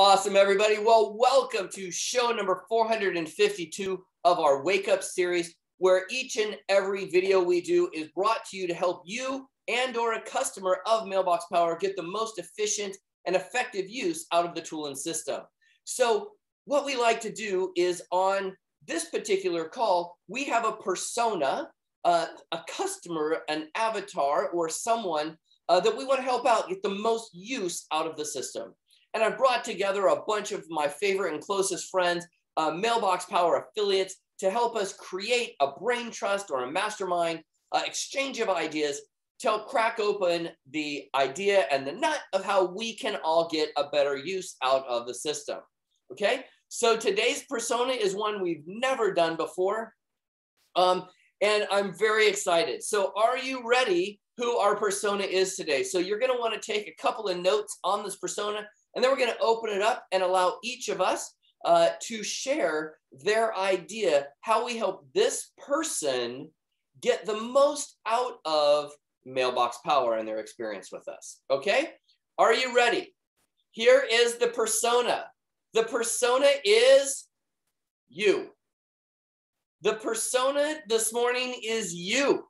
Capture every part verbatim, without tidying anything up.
Awesome, everybody. Well, welcome to show number four hundred fifty-two of our Wake Up series, where each and every video we do is brought to you to help you and or a customer of Mailbox Power get the most efficient and effective use out of the tool and system. So what we like to do is on this particular call, we have a persona, uh, a customer, an avatar, or someone uh, that we want to help out get the most use out of the system. And I've brought together a bunch of my favorite and closest friends, uh, Mailbox Power affiliates, to help us create a brain trust or a mastermind, uh, exchange of ideas to help crack open the idea and the nut of how we can all get a better use out of the system. Okay, so today's persona is one we've never done before, um, and I'm very excited. So are you ready who our persona is today? So you're going to want to take a couple of notes on this persona, and then we're going to open it up and allow each of us uh, to share their idea, how we help this person get the most out of Mailbox Power and their experience with us. Okay, are you ready? Here is the persona. The persona is you. The persona this morning is you.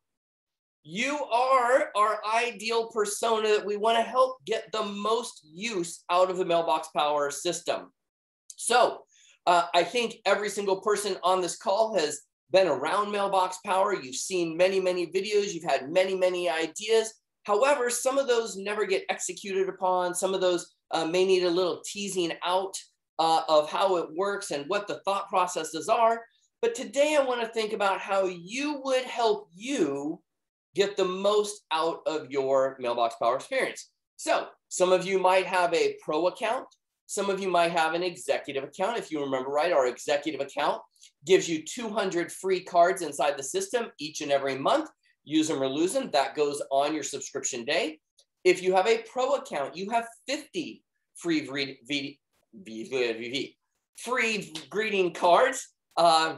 You are our ideal persona that we want to help get the most use out of the Mailbox Power system. So uh, I think every single person on this call has been around Mailbox Power. You've seen many, many videos. You've had many, many ideas. However, some of those never get executed upon. Some of those uh, may need a little teasing out uh, of how it works and what the thought processes are. But today I want to think about how you would help you get the most out of your Mailbox Power experience. So some of you might have a pro account. Some of you might have an executive account. If you remember right, our executive account gives you two hundred free cards inside the system each and every month. Use them or lose them. That goes on your subscription day. If you have a pro account, you have fifty free, free greeting cards uh,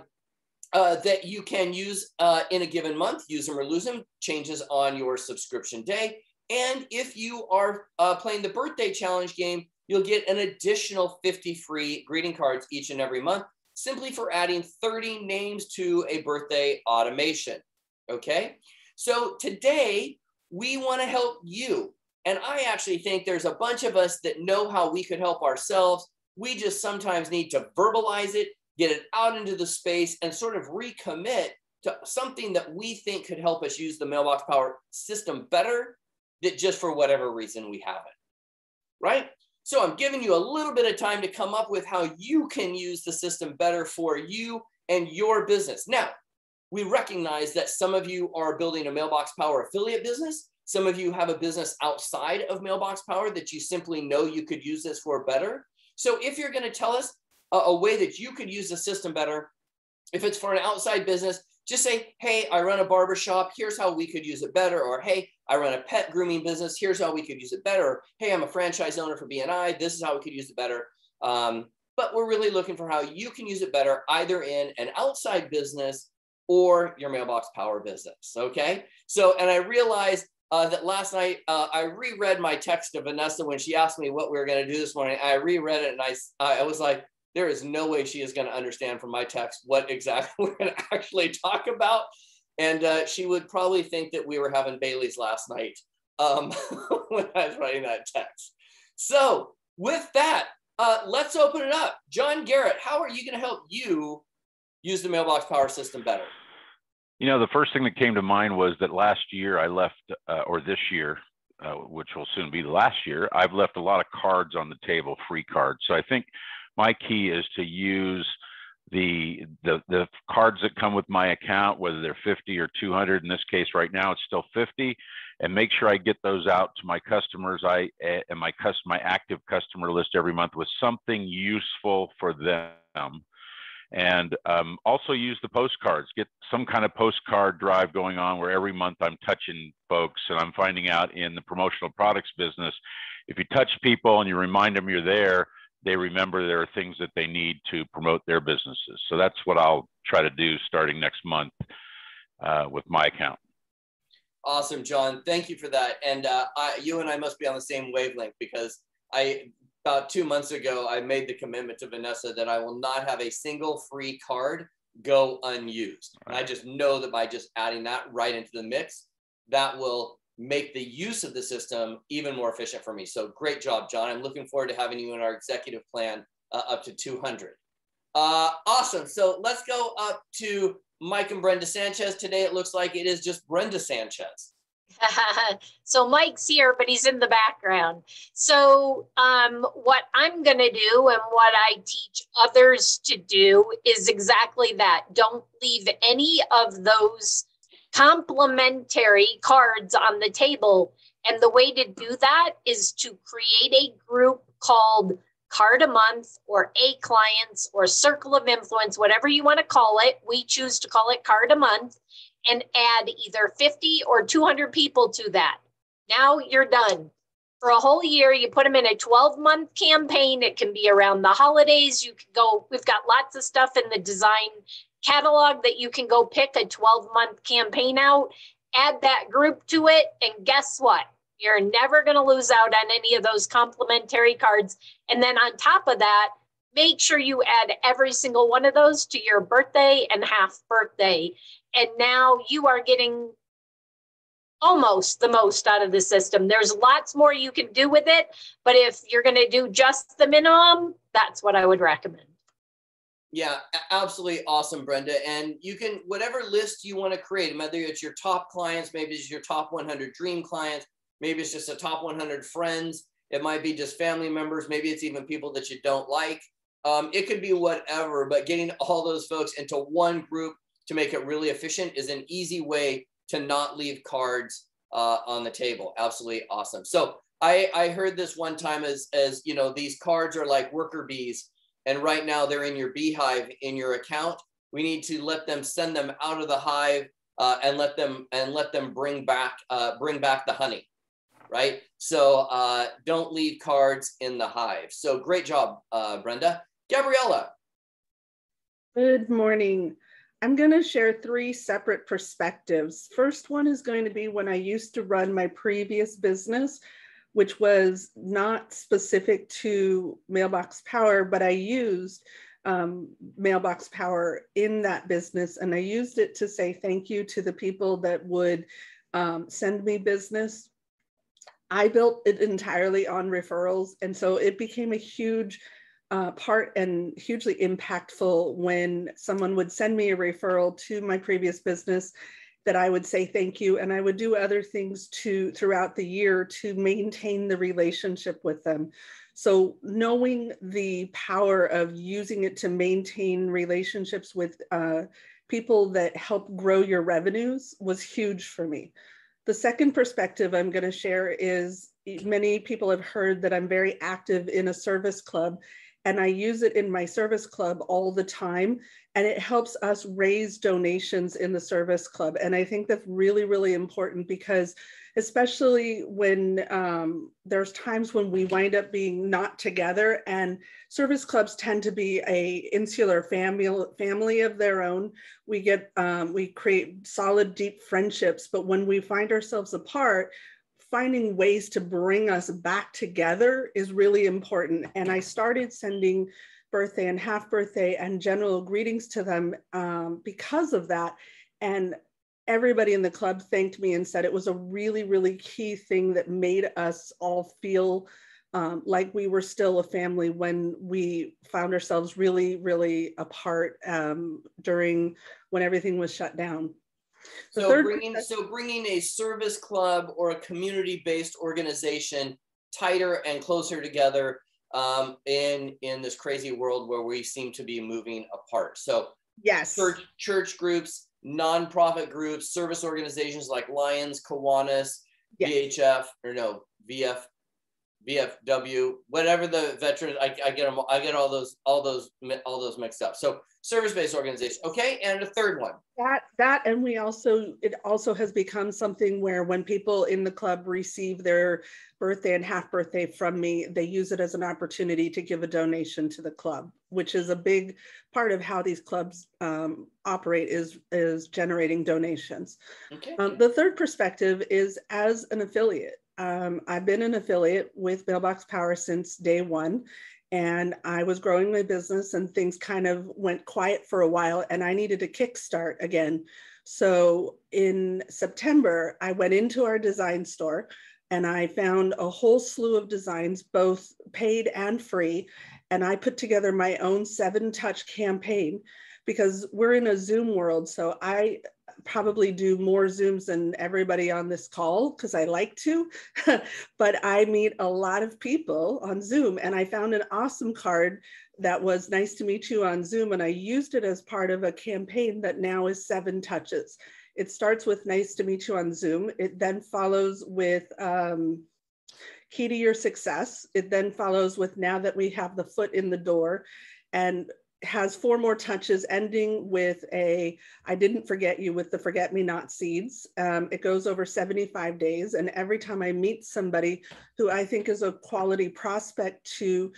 uh, that you can use uh, in a given month. Use them or lose them. Changes on your subscription day. And if you are uh, playing the birthday challenge game, you'll get an additional fifty free greeting cards each and every month, simply for adding thirty names to a birthday automation, okay? So today, we wanna help you. And I actually think there's a bunch of us that know how we could help ourselves. We just sometimes need to verbalize it, get it out into the space, and sort of recommit to something that we think could help us use the Mailbox Power system better, that just for whatever reason we haven't, right? So I'm giving you a little bit of time to come up with how you can use the system better for you and your business. Now, we recognize that some of you are building a Mailbox Power affiliate business. Some of you have a business outside of Mailbox Power that you simply know you could use this for better. So if you're going to tell us a, a way that you could use the system better, if it's for an outside business, just say, hey, I run a barbershop. Here's how we could use it better. Or, hey, I run a pet grooming business. Here's how we could use it better. Or, hey, I'm a franchise owner for B N I. This is how we could use it better. Um, but we're really looking for how you can use it better, either in an outside business or your Mailbox Power business. Okay. So, and I realized uh, that last night uh, I reread my text to Vanessa when she asked me what we were going to do this morning. I reread it and I, I was like, there is no way she is going to understand from my text what exactly we're going to actually talk about. And uh, she would probably think that we were having Bailey's last night um, when I was writing that text. So with that, uh, let's open it up. John Garrett, how are you going to help you use the Mailbox Power system better? You know, the first thing that came to mind was that last year I left, uh, or this year, uh, which will soon be the last year, I've left a lot of cards on the table, free cards. So I think my key is to use the, the the cards that come with my account, whether they're fifty or two hundred. In this case, right now it's still fifty, and make sure I get those out to my customers. I and my custom my active customer list every month with something useful for them, and um, also use the postcards. Get some kind of postcard drive going on where every month I'm touching folks, and I'm finding out in the promotional products business, if you touch people and you remind them you're there, they remember there are things that they need to promote their businesses. So that's what I'll try to do starting next month uh, with my account. Awesome, John. Thank you for that. And uh, I, you and I must be on the same wavelength, because I about two months ago, I made the commitment to Vanessa that I will not have a single free card go unused. Right. And I just know that by just adding that right into the mix, that will make the use of the system even more efficient for me. So great job, John. I'm looking forward to having you in our executive plan uh, up to two hundred. Uh, awesome. So let's go up to Mike and Brenda Sanchez. Today it looks like it is just Brenda Sanchez. So Mike's here, but he's in the background. So um, what I'm going to do and what I teach others to do is exactly that. Don't leave any of those complimentary cards on the table. And the way to do that is to create a group called Card a Month or A Clients or Circle of Influence, whatever you want to call it. We choose to call it Card a Month, and add either fifty or two hundred people to that. Now you're done. For a whole year, you put them in a twelve month campaign. It can be around the holidays. You can go, we've got lots of stuff in the design catalog that you can go pick a twelve month campaign out, add that group to it, and guess what? You're never going to lose out on any of those complimentary cards. And then on top of that, make sure you add every single one of those to your birthday and half birthday. And now you are getting almost the most out of the system. There's lots more you can do with it, but if you're going to do just the minimum, that's what I would recommend. Yeah, absolutely awesome, Brenda. And you can, whatever list you want to create, whether it's your top clients, maybe it's your top one hundred dream clients, maybe it's just a top one hundred friends. It might be just family members. Maybe it's even people that you don't like. Um, it could be whatever, but getting all those folks into one group to make it really efficient is an easy way to not leave cards uh, on the table. Absolutely awesome. So I, I heard this one time as, as, you know, these cards are like worker bees, and right now they're in your beehive in your account. We need to let them send them out of the hive uh, and let them and let them bring back uh, bring back the honey. Right? So uh, don't leave cards in the hive. So great job, uh, Brenda. Gabriella. Good morning. I'm going to share three separate perspectives. First one is going to be when I used to run my previous business, which was not specific to Mailbox Power, but I used um, Mailbox Power in that business. And I used it to say thank you to the people that would um, send me business. I built it entirely on referrals. And so it became a huge uh, part and hugely impactful when someone would send me a referral to my previous business that I would say thank you. And I would do other things to throughout the year to maintain the relationship with them. So knowing the power of using it to maintain relationships with uh, people that help grow your revenues was huge for me. The second perspective I'm going to share is many people have heard that I'm very active in a service club, and I use it in my service club all the time, and it helps us raise donations in the service club. And I think that's really, really important, because especially when um, there's times when we wind up being not together, and service clubs tend to be a insular family family of their own. We get um, we create solid, deep friendships, but when we find ourselves apart, finding ways to bring us back together is really important. And I started sending birthday and half birthday and general greetings to them um, because of that. And everybody in the club thanked me and said it was a really, really key thing that made us all feel um, like we were still a family when we found ourselves really, really apart um, during when everything was shut down. So, so, bringing, so bringing a service club or a community-based organization tighter and closer together um, in, in this crazy world where we seem to be moving apart. So yes, church, church groups, nonprofit groups, service organizations like Lions, Kiwanis, yes. V H F, or no, V F, V F W, whatever the veterans. I, I get them. I get all those, all those, all those mixed up. So service-based organization. Okay, and a third one. That that, and we also it also has become something where when people in the club receive their birthday and half birthday from me, they use it as an opportunity to give a donation to the club, which is a big part of how these clubs um, operate is is generating donations. Okay. Um, the third perspective is as an affiliate. Um, I've been an affiliate with Mailbox Power since day one, and I was growing my business and things kind of went quiet for a while and I needed a kickstart again. So in September, I went into our design store and I found a whole slew of designs, both paid and free. And I put together my own seven touch campaign because we're in a Zoom world. So I probably do more Zooms than everybody on this call because I like to, but I meet a lot of people on Zoom, and I found an awesome card that was nice to meet you on Zoom, and I used it as part of a campaign that now is seven touches. It starts with nice to meet you on Zoom. It then follows with um, key to your success. It then follows with now that we have the foot in the door, and has four more touches ending with a, I didn't forget you, with the forget-me-not seeds. Um, it goes over seventy-five days. And every time I meet somebody who I think is a quality prospect to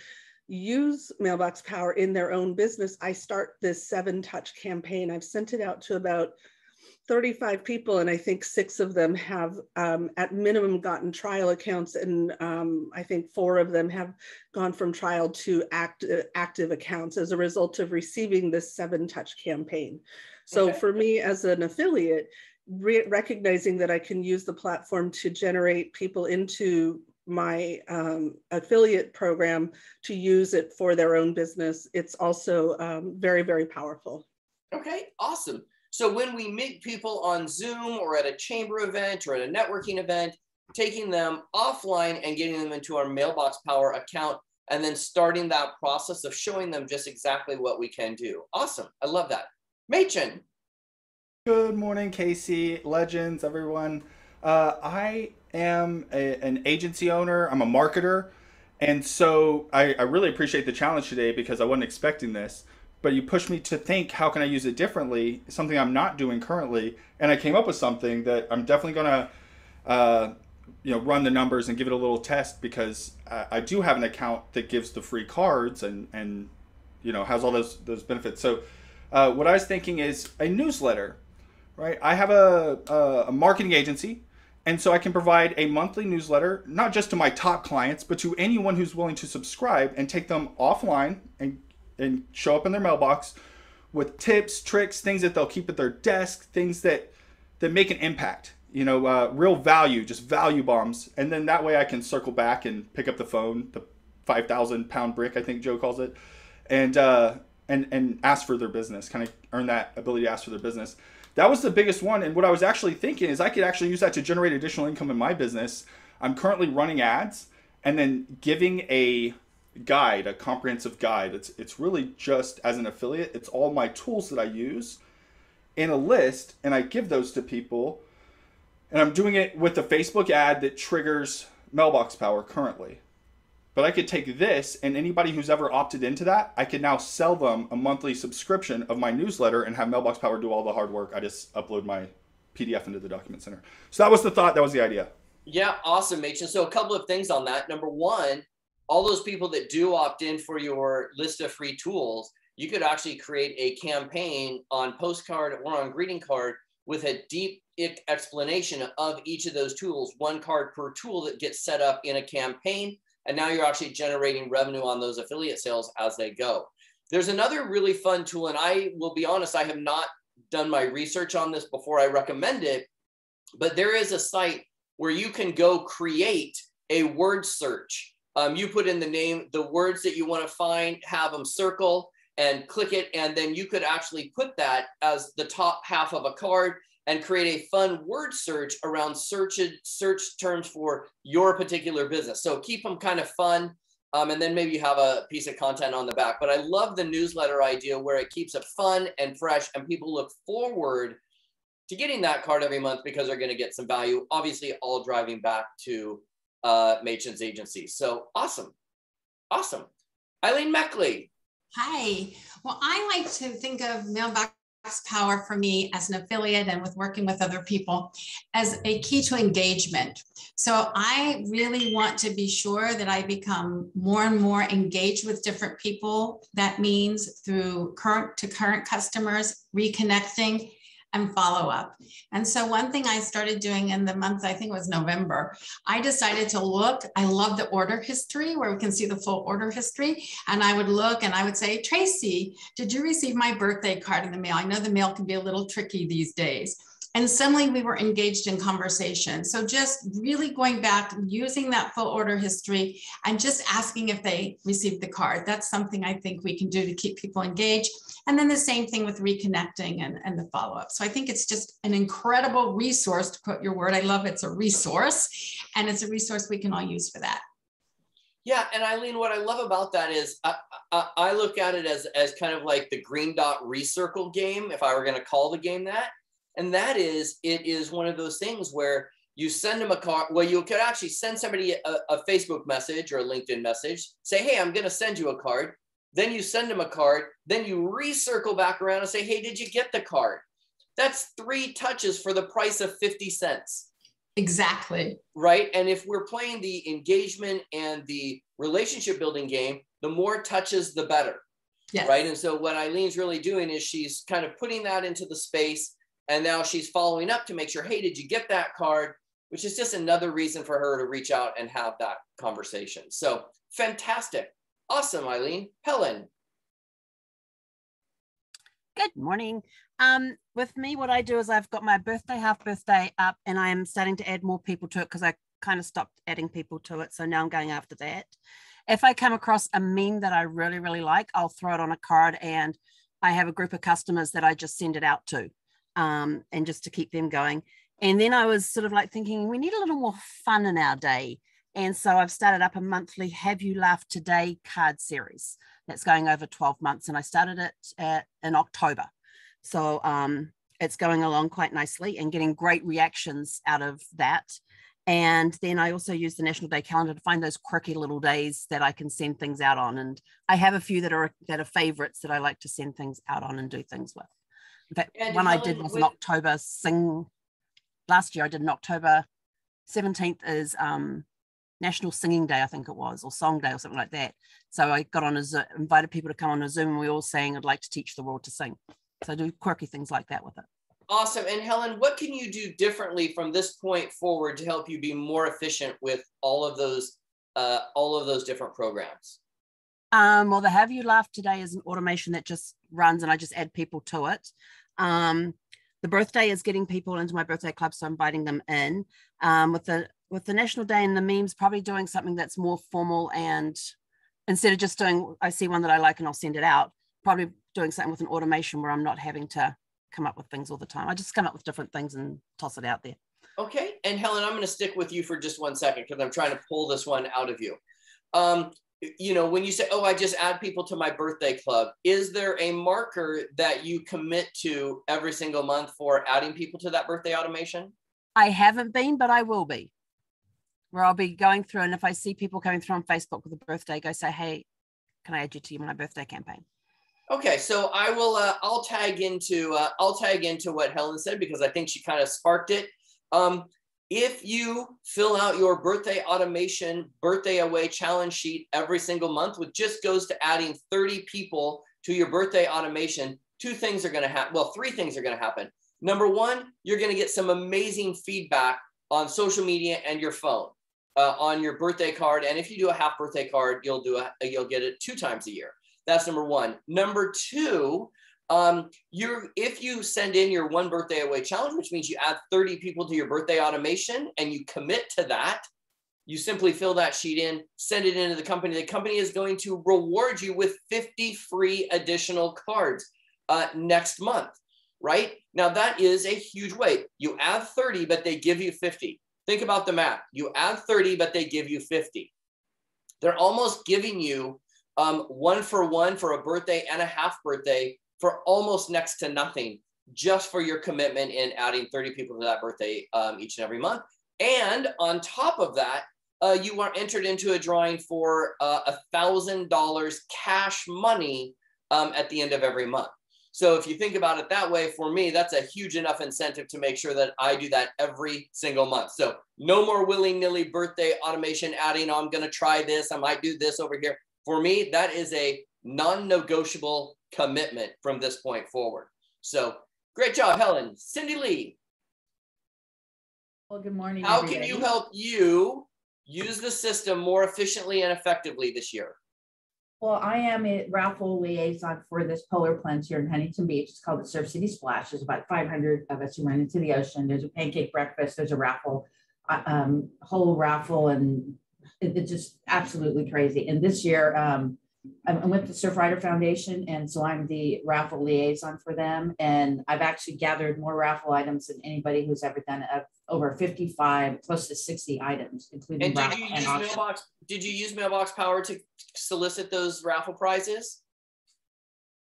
use Mailbox Power in their own business, I start this seven touch campaign. I've sent it out to about thirty-five people. And I think six of them have um, at minimum gotten trial accounts. And um, I think four of them have gone from trial to act, uh, active accounts as a result of receiving this seven touch campaign. So okay. For me as an affiliate, re recognizing that I can use the platform to generate people into my um, affiliate program to use it for their own business, it's also um, very, very powerful. Okay, awesome. So when we meet people on Zoom or at a chamber event or at a networking event, taking them offline and getting them into our Mailbox Power account, and then starting that process of showing them just exactly what we can do. Awesome. I love that. Machen. Good morning, Casey, legends, everyone. Uh, I am a, an agency owner. I'm a marketer. And so I, I really appreciate the challenge today because I wasn't expecting this. But you pushed me to think, how can I use it differently? Something I'm not doing currently. And I came up with something that I'm definitely gonna uh, you know, run the numbers and give it a little test, because I, I do have an account that gives the free cards and, and you know, has all those, those benefits. So uh, what I was thinking is a newsletter, right? I have a, a, a marketing agency, and so I can provide a monthly newsletter, not just to my top clients, but to anyone who's willing to subscribe, and take them offline and and show up in their mailbox with tips, tricks, things that they'll keep at their desk, things that that make an impact, you know, uh, real value, just value bombs. And then that way I can circle back and pick up the phone, the five thousand pound brick, I think Joe calls it, and, uh, and, and ask for their business, kind of earn that ability to ask for their business. That was the biggest one. And what I was actually thinking is I could actually use that to generate additional income in my business. I'm currently running ads and then giving a guide, a comprehensive guide. It's it's really just, as an affiliate, it's all my tools that I use in a list, and I give those to people. And I'm doing it with a Facebook ad that triggers Mailbox Power currently. But I could take this, and anybody who's ever opted into that, I could now sell them a monthly subscription of my newsletter and have Mailbox Power do all the hard work. I just upload my P D F into the document center. So that was the thought, that was the idea. Yeah, awesome, Machen. So a couple of things on that. Number one, all those people that do opt in for your list of free tools, you could actually create a campaign on postcard or on greeting card with a deep explanation of each of those tools, one card per tool that gets set up in a campaign. And now you're actually generating revenue on those affiliate sales as they go. There's another really fun tool, and I will be honest, I have not done my research on this before I recommend it, but there is a site where you can go create a word search. Um, you put in the name, the words that you want to find, have them circle and click it. And then you could actually put that as the top half of a card and create a fun word search around search, search terms for your particular business. So keep them kind of fun. Um, and then maybe you have a piece of content on the back. But I love the newsletter idea where it keeps it fun and fresh, and people look forward to getting that card every month because they're going to get some value, obviously all driving back to Uh, Machen's agency. So awesome. Awesome. Eileen Meckley. Hi. Well, I like to think of Mailbox Power for me as an affiliate and with working with other people as a key to engagement. So I really want to be sure that I become more and more engaged with different people. That means through current to current customers, reconnecting. and follow up. And so one thing I started doing in the month, I think it was November, I decided to look, I love the order history where we can see the full order history. And I would look and I would say, Tracy, did you receive my birthday card in the mail? I know the mail can be a little tricky these days. And suddenly we were engaged in conversation. So just really going back, using that full order history and just asking if they received the card. That's something I think we can do to keep people engaged. And then the same thing with reconnecting and, and the follow-up. So I think it's just an incredible resource, to quote your word. I love it's a resource, and it's a resource we can all use for that. Yeah, and Eileen, what I love about that is I, I, I look at it as, as kind of like the green dot recircle game, if I were gonna call the game that. And that is, it is one of those things where you send them a card, well, you could actually send somebody a, a Facebook message or a LinkedIn message, say, hey, I'm going to send you a card. Then you send them a card. Then you recircle back around and say, hey, did you get the card? That's three touches for the price of fifty cents. Exactly. Right. And if we're playing the engagement and the relationship building game, the more touches, the better. Yes. Right. And so what Eileen's really doing is she's kind of putting that into the space. And now she's following up to make sure, hey, did you get that card? Which is just another reason for her to reach out and have that conversation. So fantastic. Awesome, Eileen. Helen. Good morning. Um, with me, what I do is I've got my birthday, half birthday up, and I am starting to add more people to it because I kind of stopped adding people to it. So now I'm going after that. If I come across a meme that I really, really like, I'll throw it on a card, and I have a group of customers that I just send it out to. Um, and just to keep them going. And then I was sort of like thinking, we need a little more fun in our day. And so I've started up a monthly Have You Laughed Today card series that's going over twelve months. And I started it at, in October. So um, it's going along quite nicely and getting great reactions out of that. And then I also use the National Day Calendar to find those quirky little days that I can send things out on. And I have a few that are, that are favorites that I like to send things out on and do things with. In fact, and one Helen, I did was an October sing. Last year I did an October seventeenth is um, National Singing Day, I think it was, or Song Day or something like that. So I got on a Zoom, invited people to come on a Zoom, and we all sang, I'd like to teach the world to sing. So I do quirky things like that with it. Awesome. And Helen, what can you do differently from this point forward to help you be more efficient with all of those, uh, all of those different programs? Um, well, the Have You Laughed Today is an automation that just runs, and I just add people to it. Um, the birthday is getting people into my birthday club, so I'm inviting them in. Um, with the with the National Day and the memes, probably doing something that's more formal, and instead of just doing, I see one that I like and I'll send it out, probably doing something with an automation where I'm not having to come up with things all the time. I just come up with different things and toss it out there. Okay, and Helen, I'm going to stick with you for just one second because I'm trying to pull this one out of you. Um, You know, when you say, oh, I just add people to my birthday club, is there a marker that you commit to every single month for adding people to that birthday automation? I haven't been, but I will be. Where I'll be going through, and if I see people coming through on Facebook with a birthday, go say, hey, can I add you to my birthday campaign? Okay, so I will, uh, I'll tag into, uh, I'll tag into what Helen said because I think she kind of sparked it. Um, If you fill out your birthday automation, birthday away challenge sheet every single month, which just goes to adding thirty people to your birthday automation, two things are going to happen. Well, three things are going to happen. Number one, you're going to get some amazing feedback on social media and your phone uh, on your birthday card. And if you do a half birthday card, you'll do a, you'll get it two times a year. That's number one. Number two, Um, you're, if you send in your one birthday away challenge, which means you add thirty people to your birthday automation and you commit to that, you simply fill that sheet in, send it into the company. The company is going to reward you with fifty free additional cards uh, next month, right? Now that is a huge way. You add thirty, but they give you fifty. Think about the math. You add thirty, but they give you fifty. They're almost giving you um, one for one for a birthday and a half birthday for almost next to nothing, just for your commitment in adding thirty people to that birthday um, each and every month. And on top of that, uh, you are entered into a drawing for a thousand dollars cash money um, at the end of every month. So if you think about it that way, for me, that's a huge enough incentive to make sure that I do that every single month. So no more willy-nilly birthday automation adding, oh, I'm going to try this, I might do this over here. For me, that is a non-negotiable commitment from this point forward. So Great job, Helen. Cindy Lee. Well, good morning. How everybody. Can you help you use the system more efficiently and effectively this year? Well, I am a raffle liaison for this polar plunge here in Huntington Beach. It's called the Surf City Splash. There's about five hundred of us who run into the ocean. There's a pancake breakfast. There's a raffle, um, whole raffle, and it's just absolutely crazy. And this year, um, I'm with the Surfrider Foundation, and so I'm the raffle liaison for them. And I've actually gathered more raffle items than anybody who's ever done it. Over fifty-five, close to sixty items, including and raffle did you use and mailbox, Did you use Mailbox Power to solicit those raffle prizes?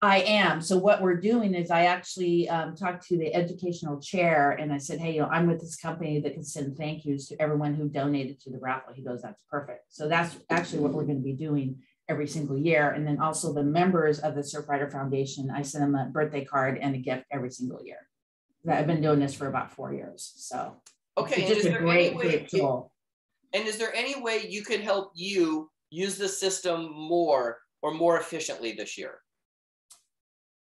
I am. So what we're doing is I actually um, talked to the educational chair, and I said, hey, you know, I'm with this company that can send thank yous to everyone who donated to the raffle. He goes, that's perfect. So that's actually what we're going to be doing every single year. And then also the members of the Surfrider Foundation, I send them a birthday card and a gift every single year. I've been doing this for about four years. So okay, it's just a great, great tool. And is there any way you could help you use the system more or more efficiently this year?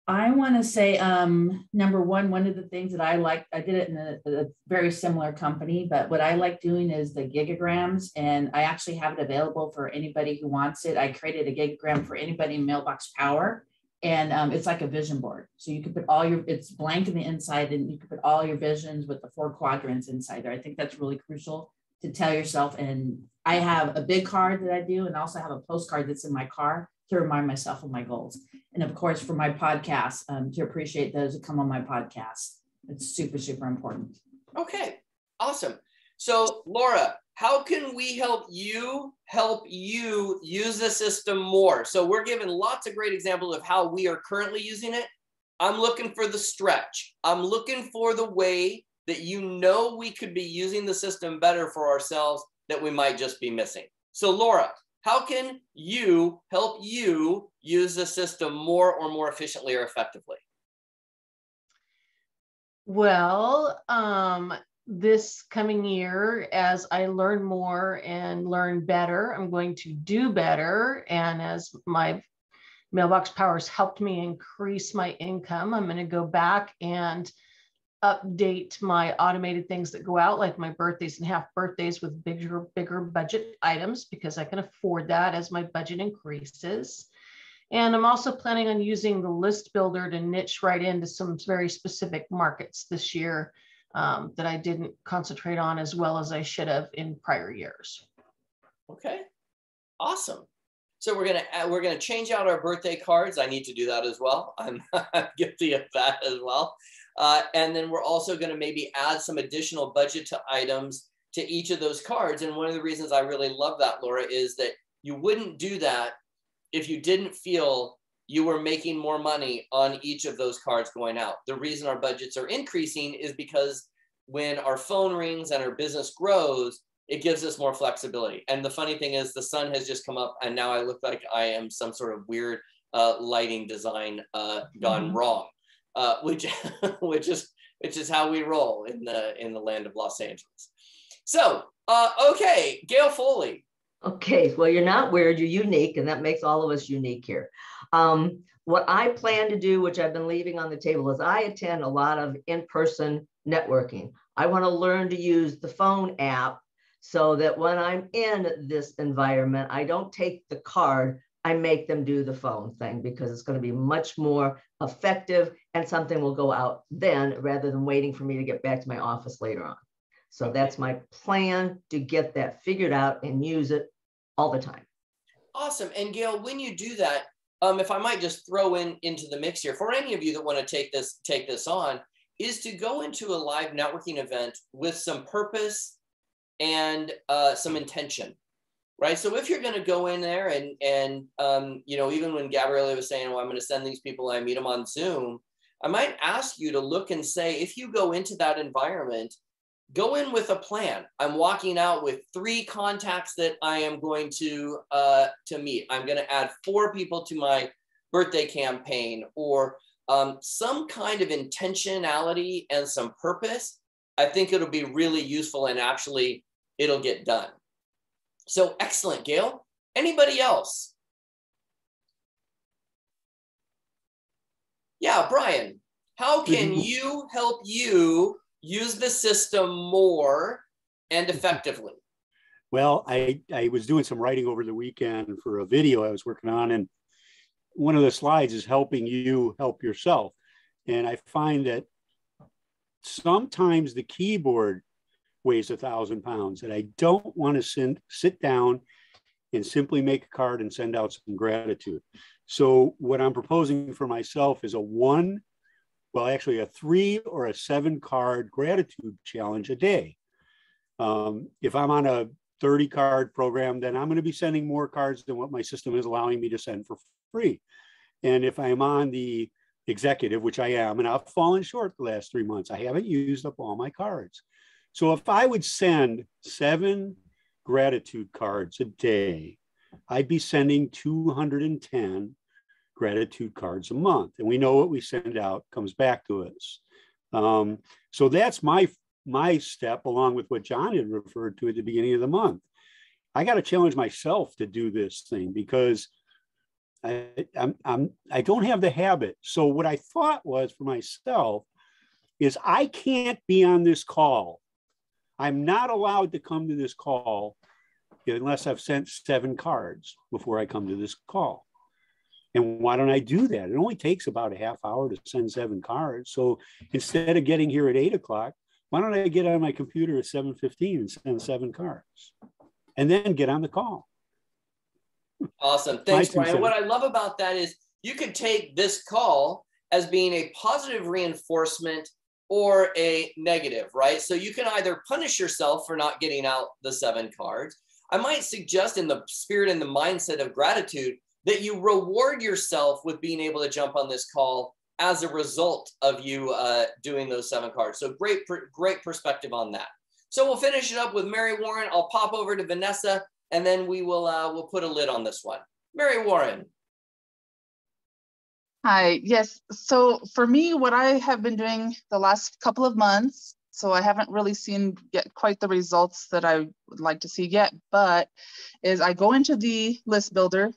I want to say, um, number one, one of the things that I like, I did it in a, a very similar company, but what I like doing is the gigograms, and I actually have it available for anybody who wants it. I created a gigogram for anybody in Mailbox Power, and um, it's like a vision board. So you can put all your, it's blank in the inside, and you can put all your visions with the four quadrants inside there. I think that's really crucial to tell yourself. And I have a big card that I do, and also have a postcard that's in my car to remind myself of my goals. And of course, for my podcast, um, to appreciate those who come on my podcast. It's super, super important. Okay, awesome. So Laura, how can we help you help you use the system more? So we're giving lots of great examples of how we are currently using it. I'm looking for the stretch. I'm looking for the way that you know we could be using the system better for ourselves that we might just be missing. So Laura, how can you help you use the system more or more efficiently or effectively? Well, um, this coming year, as I learn more and learn better, I'm going to do better. And as my Mailbox Powers helped me increase my income, I'm going to go back and update my automated things that go out, like my birthdays and half birthdays, with bigger, bigger budget items, because I can afford that as my budget increases. And I'm also planning on using the list builder to niche right into some very specific markets this year um, that I didn't concentrate on as well as I should have in prior years. Okay, awesome. So we're gonna we're gonna change out our birthday cards. I need to do that as well. I'm guilty of that as well. Uh, and then we're also going to maybe add some additional budget to items to each of those cards. And one of the reasons I really love that, Laura, is that you wouldn't do that if you didn't feel you were making more money on each of those cards going out. The reason our budgets are increasing is because when our phone rings and our business grows, it gives us more flexibility. And the funny thing is the sun has just come up, and now I look like I am some sort of weird uh, lighting design uh, gone wrong. Uh, which, which is which is how we roll in the in the land of Los Angeles. So, uh, okay, Gail Foley. Okay, well, you're not weird, you're unique, and that makes all of us unique here. Um, what I plan to do, which I've been leaving on the table, is I attend a lot of in-person networking. I want to learn to use the phone app so that when I'm in this environment, I don't take the card, I make them do the phone thing, because it's going to be much more effective, and something will go out then rather than waiting for me to get back to my office later on. So that's my plan, to get that figured out and use it all the time. Awesome. And Gail, when you do that, um, if I might just throw in into the mix here for any of you that want to take this, take this on, is to go into a live networking event with some purpose and uh, some intention. Right. So if you're going to go in there and, and um, you know, even when Gabriella was saying, well, I'm going to send these people, I meet them on Zoom, I might ask you to look and say, if you go into that environment, go in with a plan. I'm walking out with three contacts that I am going to uh, to meet. I'm going to add four people to my birthday campaign, or um, some kind of intentionality and some purpose. I think it'll be really useful, and actually it'll get done. So excellent, Gail. Anybody else? Yeah, Brian. How can you help you use the system more and effectively? Well, I, I was doing some writing over the weekend for a video I was working on, and one of the slides is helping you help yourself. And I find that sometimes the keyboard weighs a thousand pounds, and I don't want to send, sit down and simply make a card and send out some gratitude. So what I'm proposing for myself is a one, well, actually a three or a seven card gratitude challenge a day. Um, if I'm on a thirty card program, then I'm going to be sending more cards than what my system is allowing me to send for free. And if I'm on the executive, which I am, and I've fallen short the last three months, I haven't used up all my cards. So if I would send seven gratitude cards a day, I'd be sending two hundred ten gratitude cards a month. And we know what we send out comes back to us. Um, so that's my, my step, along with what John had referred to at the beginning of the month. I got to challenge myself to do this thing, because I, I'm, I'm, I don't have the habit. So what I thought was for myself is I can't be on this call. I'm not allowed to come to this call unless I've sent seven cards before I come to this call. And why don't I do that? It only takes about a half hour to send seven cards. So instead of getting here at eight o'clock, why don't I get on my computer at seven fifteen and send seven cards and then get on the call? Awesome. Thanks, Brian. What I love about that is you could take this call as being a positive reinforcement or a negative, right? So you can either punish yourself for not getting out the seven cards. I might suggest, in the spirit and the mindset of gratitude, that you reward yourself with being able to jump on this call as a result of you uh, doing those seven cards. So great, great perspective on that. So we'll finish it up with Mary Warren. I'll pop over to Vanessa, and then we will uh, we'll put a lid on this one. Mary Warren. Hi, yes. So for me, what I have been doing the last couple of months, so I haven't really seen yet quite the results that I would like to see yet, but is I go into the list builder,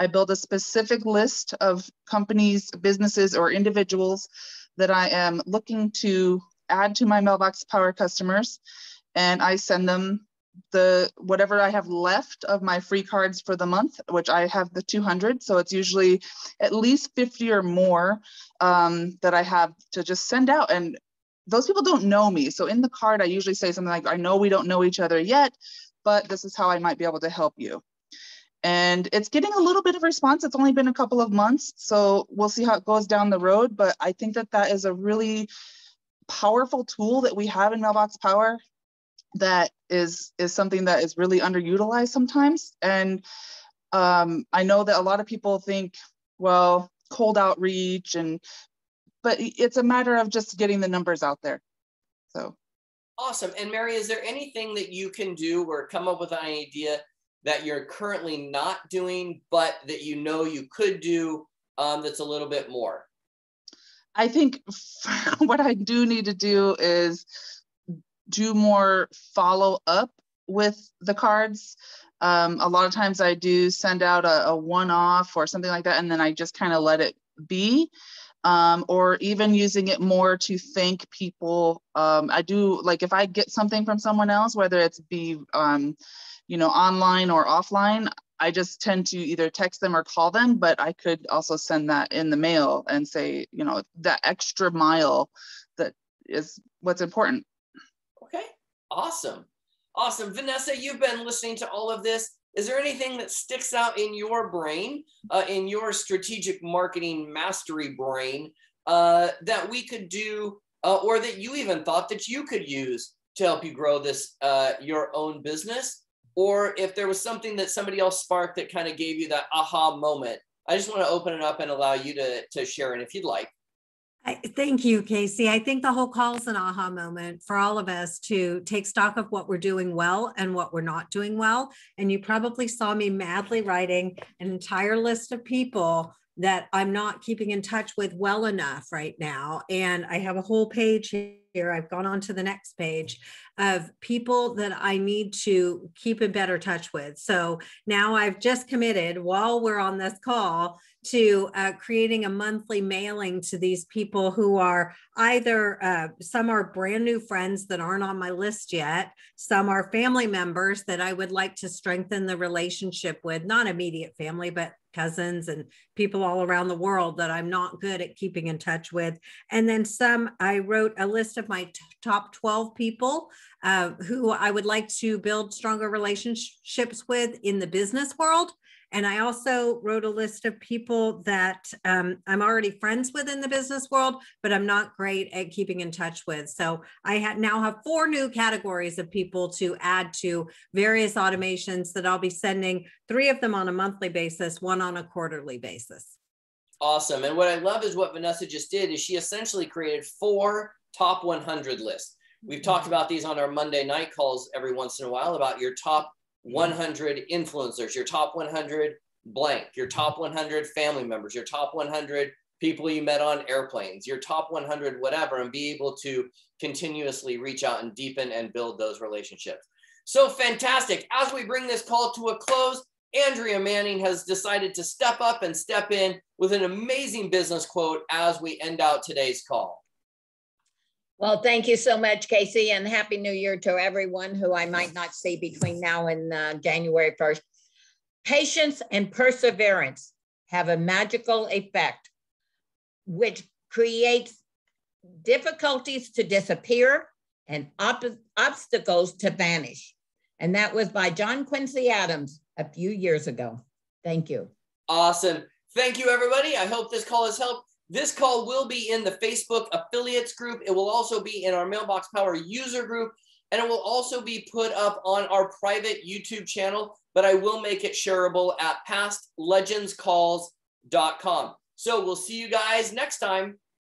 I build a specific list of companies, businesses, or individuals that I am looking to add to my Mailbox Power customers, and I send them the whatever I have left of my free cards for the month, which I have the two hundred. So it's usually at least fifty or more um, that I have to just send out. And those people don't know me. So in the card, I usually say something like, I know we don't know each other yet, but this is how I might be able to help you. And it's getting a little bit of response. It's only been a couple of months, so we'll see how it goes down the road. But I think that that is a really powerful tool that we have in Mailbox Power that is is something that is really underutilized sometimes. And um, I know that a lot of people think, well, cold outreach, and but it's a matter of just getting the numbers out there. So awesome. And Mary, is there anything that you can do or come up with an idea that you're currently not doing, but that you know you could do um, that's a little bit more? I think what I do need to do is do more follow up with the cards. Um, a lot of times I do send out a, a one-off or something like that, and then I just kind of let it be, um, or even using it more to thank people. Um, I do, like if I get something from someone else, whether it's be, um, you know, online or offline, I just tend to either text them or call them, but I could also send that in the mail and say, you know, that extra mile that is what's important. Okay, awesome. Awesome. Vanessa, you've been listening to all of this. Is there anything that sticks out in your brain, uh, in your strategic marketing mastery brain, uh, that we could do, uh, or that you even thought that you could use to help you grow this, uh, your own business? Or if there was something that somebody else sparked that kind of gave you that aha moment, I just want to open it up and allow you to, to share it if you'd like. I, thank you, Casey. I think the whole call is an aha moment for all of us to take stock of what we're doing well and what we're not doing well. And you probably saw me madly writing an entire list of people that I'm not keeping in touch with well enough right now. And I have a whole page here. I've gone on to the next page of people that I need to keep in better touch with. So now I've just committed, while we're on this call, to uh, creating a monthly mailing to these people who are either, uh, some are brand new friends that aren't on my list yet. Some are family members that I would like to strengthen the relationship with, not immediate family, but cousins and people all around the world that I'm not good at keeping in touch with. And then some, I wrote a list of my top twelve people uh, who I would like to build stronger relationships with in the business world. And I also wrote a list of people that um, I'm already friends with in the business world, but I'm not great at keeping in touch with. So I ha- now have four new categories of people to add to various automations that I'll be sending, three of them on a monthly basis, one on a quarterly basis. Awesome. And what I love is what Vanessa just did is she essentially created four top one hundred lists. We've talked about these on our Monday night calls every once in a while about your top one hundred influencers, your top one hundred blank, your top one hundred family members, your top one hundred people you met on airplanes, your top one hundred whatever, and be able to continuously reach out and deepen and build those relationships. So fantastic. As we bring this call to a close, Andrea Manning has decided to step up and step in with an amazing business quote as we end out today's call. Well, thank you so much, Casey, and Happy New Year to everyone who I might not see between now and uh, January first. Patience and perseverance have a magical effect, which creates difficulties to disappear and op obstacles to vanish. And that was by John Quincy Adams a few years ago. Thank you. Awesome. Thank you, everybody. I hope this call has helped. This call will be in the Facebook affiliates group. It will also be in our Mailbox Power user group, and it will also be put up on our private YouTube channel, but I will make it shareable at past legends calls dot com. So we'll see you guys next time.